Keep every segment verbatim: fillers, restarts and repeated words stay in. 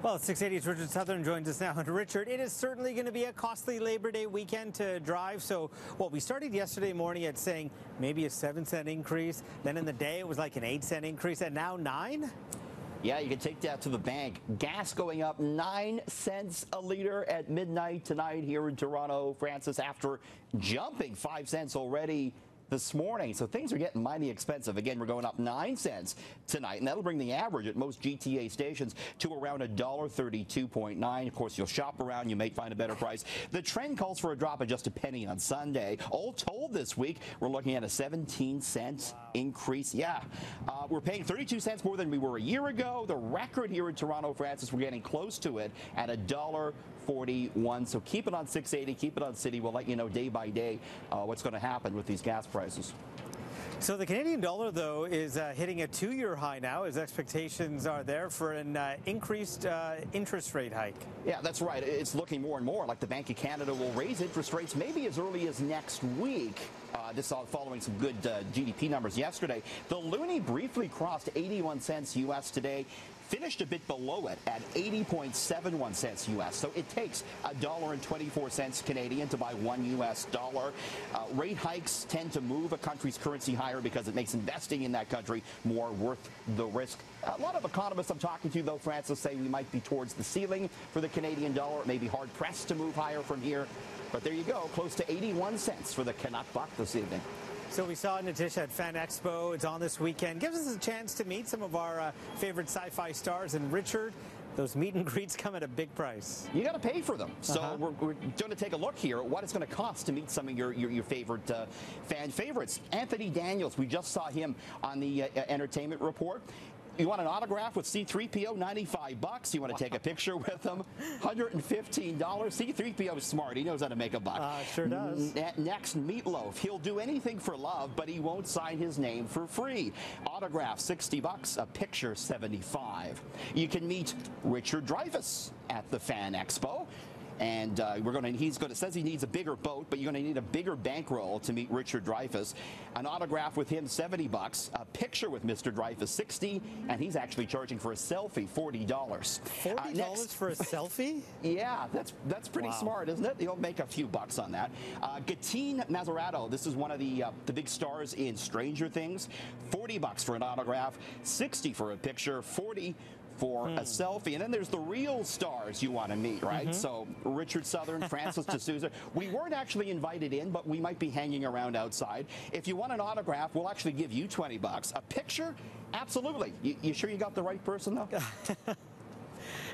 Well, six eighty's Richard Southern joins us now. And Richard, it is certainly going to be a costly Labor Day weekend to drive. So, well, we started yesterday morning at saying maybe a seven cent increase. Then in the day, it was like an eight cent increase, and now nine? Yeah, you can take that to the bank. Gas going up nine cents a liter at midnight tonight here in Toronto, Francis, after jumping five cents already this morning. So things are getting mighty expensive. Again, we're going up nine cents tonight, and that'll bring the average at most G T A stations to around a dollar thirty-two point nine. Of course, you'll shop around, you may find a better price. The trend calls for a drop of just a penny on Sunday. All told this week, we're looking at a seventeen cent increase. Yeah, uh, we're paying thirty-two cents more than we were a year ago. The record here in Toronto, Francis, we're getting close to it at a dollar forty-one. So keep it on six eighty, keep it on City. We'll let you know day by day uh, what's going to happen with these gas prices. Prices. So the Canadian dollar, though, is uh, hitting a two-year high now as expectations are there for an uh, increased uh, interest rate hike. Yeah, that's right. It's looking more and more like the Bank of Canada will raise interest rates maybe as early as next week. Uh, this following some good uh, G D P numbers yesterday. The loonie briefly crossed eighty-one cents U S today, finished a bit below it at eighty point seven one cents U S. So it takes a dollar twenty-four Canadian to buy one U S dollar. Uh, rate hikes tend to move a country's currency higher because it makes investing in that country more worth the risk. A lot of economists I'm talking to, though, Francis, say we might be towards the ceiling for the Canadian dollar. It may be hard-pressed to move higher from here. But there you go, close to eighty-one cents for the Canuck buck this evening. So we saw Nitish at Fan Expo. It's on this weekend. Gives us a chance to meet some of our uh, favorite sci-fi stars. And Richard, those meet and greets come at a big price. You got to pay for them. So uh-huh. we're, we're going to take a look here at what it's going to cost to meet some of your, your, your favorite uh, fan favorites. Anthony Daniels, we just saw him on the uh, Entertainment Report. You want an autograph with C three P O? ninety-five bucks. You want to take a picture with him? one hundred fifteen dollars. C three P O is smart. He knows how to make a buck. Uh, sure does. N next, Meatloaf. He'll do anything for love, but he won't sign his name for free. Autograph, sixty bucks. A picture, seventy-five. You can meet Richard Dreyfuss at the Fan Expo. And uh, we're going to, he's going to, says he needs a bigger boat, but you're going to need a bigger bankroll to meet Richard Dreyfuss. An autograph with him, seventy bucks. A picture with Mister Dreyfuss, sixty. And he's actually charging for a selfie, forty dollars. forty dollars uh, next, for a selfie? Yeah, that's that's pretty wow. smart, isn't it? He'll make a few bucks on that. Uh, Gatine Maserato, this is one of the, uh, the big stars in Stranger Things. forty bucks for an autograph, sixty for a picture, forty for mm. a selfie. And then there's the real stars you want to meet, right? Mm-hmm. So Richard Southern, Francis D'Souza. We weren't actually invited in, but we might be hanging around outside. If you want an autograph, we'll actually give you twenty bucks. A picture? Absolutely. You, you sure you got the right person, though?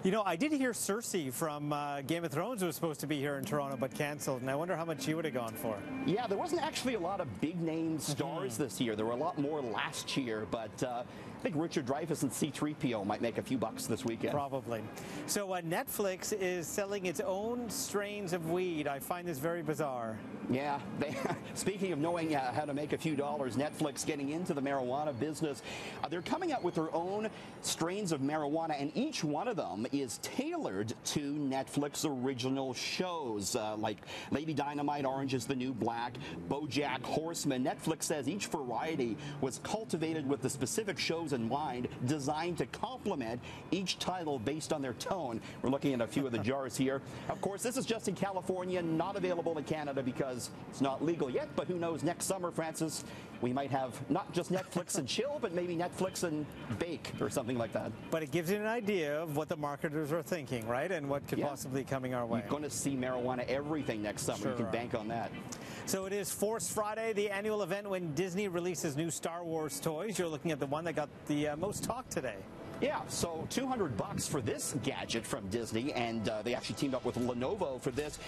You know, I did hear Cersei from uh, Game of Thrones was supposed to be here in Toronto but canceled, and I wonder how much you would have gone for. Yeah, there wasn't actually a lot of big-name stars mm-hmm. this year. There were a lot more last year, but uh, I think Richard Dreyfuss and C three P O might make a few bucks this weekend. Probably. So uh, Netflix is selling its own strains of weed. I find this very bizarre. Yeah. They, speaking of knowing uh, how to make a few dollars, Netflix getting into the marijuana business. Uh, they're coming out with their own strains of marijuana, and each one of them is tailored to Netflix original shows uh, like Lady Dynamite, Orange Is the New Black, BoJack Horseman. Netflix says each variety was cultivated with the specific shows in mind, designed to complement each title based on their tone. We're looking at a few of the jars here. Of course, this is just in California, not available in Canada because it's not legal yet, but who knows, next summer, Francis, we might have not just Netflix and chill, but maybe Netflix and bake or something like that. But it gives you an idea of what the marketers are thinking, right? And what could yeah. possibly coming our way. You're going to see marijuana everything next summer. Sure you can are. bank on that. So it is Force Friday, the annual event when Disney releases new Star Wars toys. You're looking at the one that got the uh, most talk today. Yeah, so two hundred bucks for this gadget from Disney, and uh, they actually teamed up with Lenovo for this.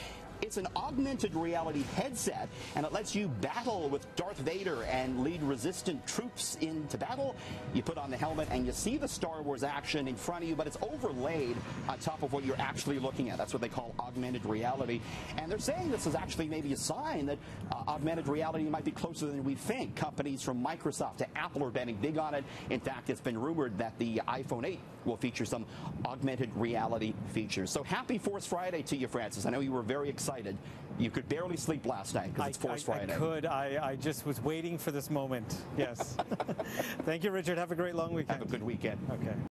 It's an augmented reality headset, and it lets you battle with Darth Vader and lead resistant troops into battle. You put on the helmet, and you see the Star Wars action in front of you, but it's overlaid on top of what you're actually looking at. That's what they call augmented reality. And they're saying this is actually maybe a sign that uh, augmented reality might be closer than we think. Companies from Microsoft to Apple are betting big on it. In fact, it's been rumored that the iPhone eight will feature some augmented reality features. So happy Force Friday to you, Francis. I know you were very excited. You could barely sleep last night because it's Force I, Friday. I could. I, I just was waiting for this moment. Yes. Thank you, Richard. Have a great long weekend. Have a good weekend. Okay.